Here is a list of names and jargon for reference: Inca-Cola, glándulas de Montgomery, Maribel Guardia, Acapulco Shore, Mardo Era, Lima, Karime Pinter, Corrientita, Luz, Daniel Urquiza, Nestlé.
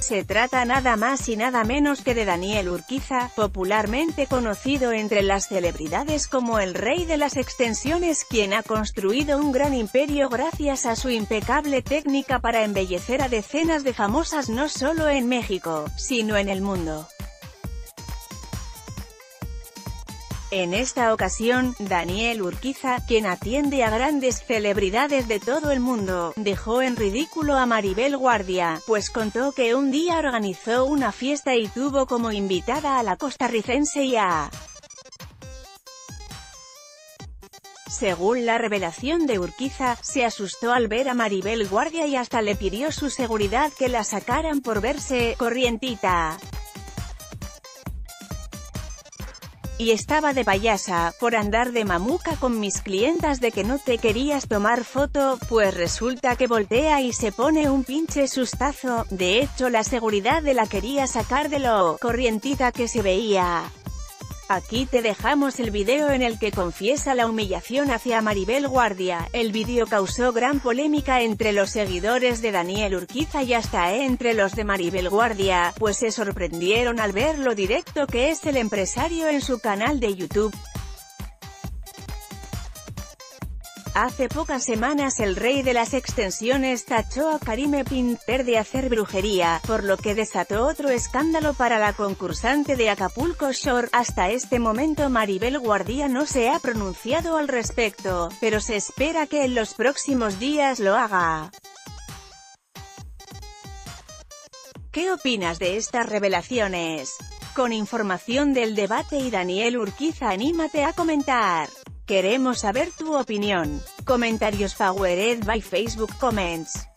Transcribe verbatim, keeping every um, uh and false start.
Se trata nada más y nada menos que de Daniel Urquiza, popularmente conocido entre las celebridades como el rey de las extensiones, quien ha construido un gran imperio gracias a su impecable técnica para embellecer a decenas de famosas no solo en México, sino en el mundo. En esta ocasión, Daniel Urquiza, quien atiende a grandes celebridades de todo el mundo, dejó en ridículo a Maribel Guardia, pues contó que un día organizó una fiesta y tuvo como invitada a la costarricense y a... Según la revelación de Urquiza, se asustó al ver a Maribel Guardia y hasta le pidió su seguridad que la sacaran por verse Corrientita. Y estaba de payasa, por andar de mamuca con mis clientas de que no te querías tomar foto, pues resulta que voltea y se pone un pinche sustazo. De hecho, la seguridad de la quería sacar de lo corrientita que se veía. Aquí te dejamos el video en el que confiesa la humillación hacia Maribel Guardia. El video causó gran polémica entre los seguidores de Daniel Urquiza y hasta entre los de Maribel Guardia, pues se sorprendieron al ver lo directo que es el empresario en su canal de YouTube. Hace pocas semanas el rey de las extensiones tachó a Karime Pinter de hacer brujería, por lo que desató otro escándalo para la concursante de Acapulco Shore. Hasta este momento Maribel Guardia no se ha pronunciado al respecto, pero se espera que en los próximos días lo haga. ¿Qué opinas de estas revelaciones? Con información del debate y Daniel Urquiza, anímate a comentar. Queremos saber tu opinión. Comentarios powered by Facebook Comments.